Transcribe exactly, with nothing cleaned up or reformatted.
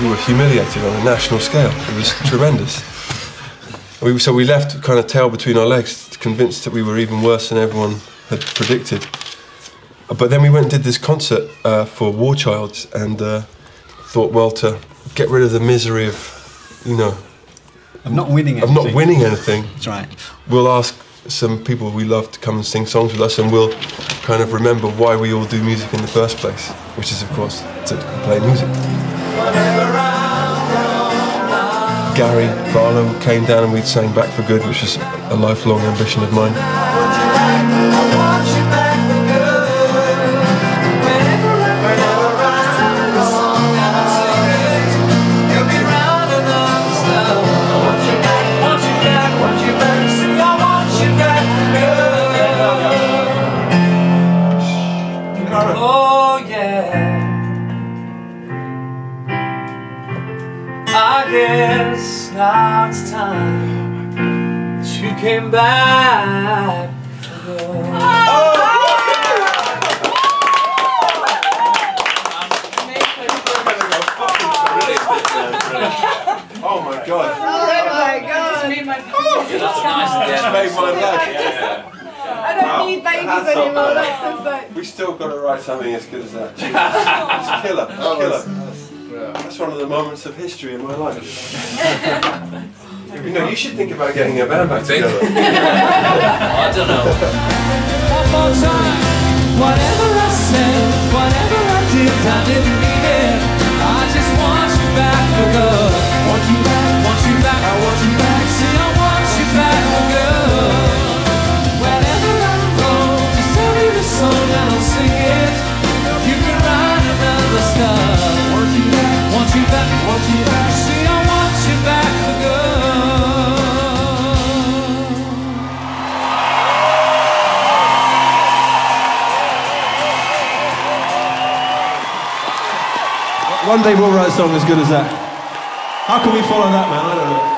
We were humiliated on a national scale. It was tremendous. We, so we left kind of tail between our legs, convinced that we were even worse than everyone had predicted. But then we went and did this concert uh, for War Child and uh, thought, well, to get rid of the misery of, you know... Of not winning anything. Of not winning anything. That's right. We'll ask some people we love to come and sing songs with us, and we'll kind of remember why we all do music in the first place, which is, of course, to play music. Gary Barlow came down and we sang Back For Good, which is a lifelong ambition of mine. Oh yeah, I guess now it's time that you came back for good. Oh my god! Oh my god! Made my yeah, that's a nice. Just made my life. Yeah, yeah. I don't wow. need babies that's anymore. That's like... We still got to write something as good as that. It's killer. It's oh, killer. That's, that's, that's one of the moments of history in my life. You know, you should think about getting a band back together. I don't know. One more time. Whatever I said, whatever I did, I didn't mean it. I just want you back for good. Want you back, want you back, I want you back. See, I want you back for good. One day we'll write a song as good as that. How can we follow that, man? I don't know.